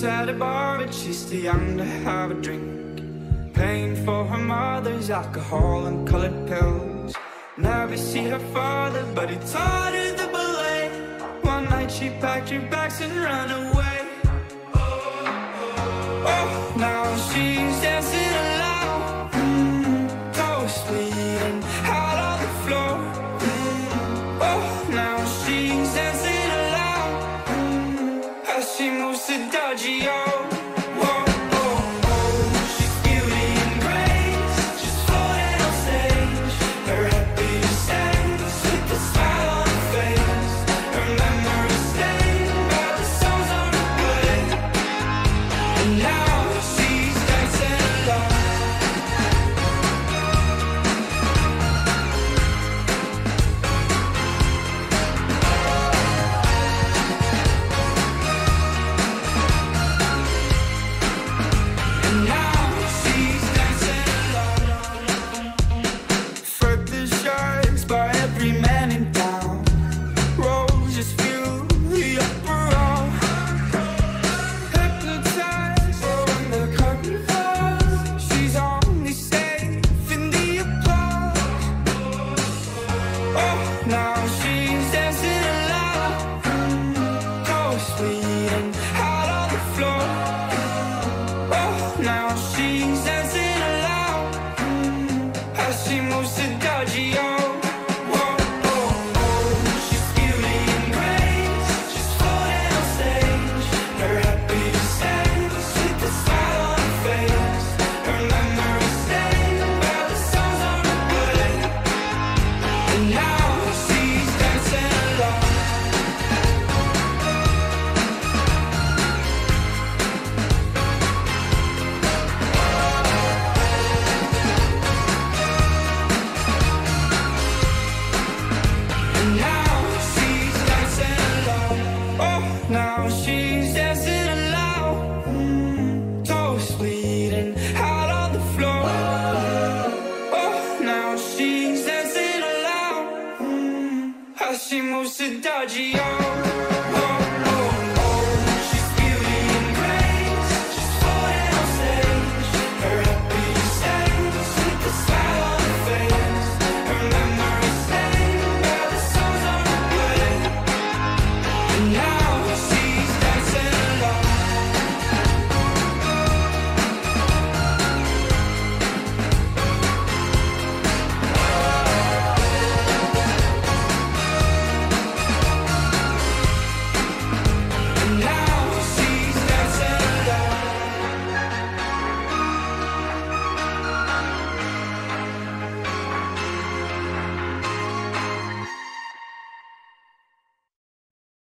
drinks at a bar, but she's too young to have a drink. Paying for her mother's alcohol and colored pills. Never see her father, but he taught her the ballet. One night she packed her bags and ran away. Oh, now she's dancing alone, ghostly and out on the floor. Oh, now she's dancing alone, as she moves to Diageo. She moves to Diageo.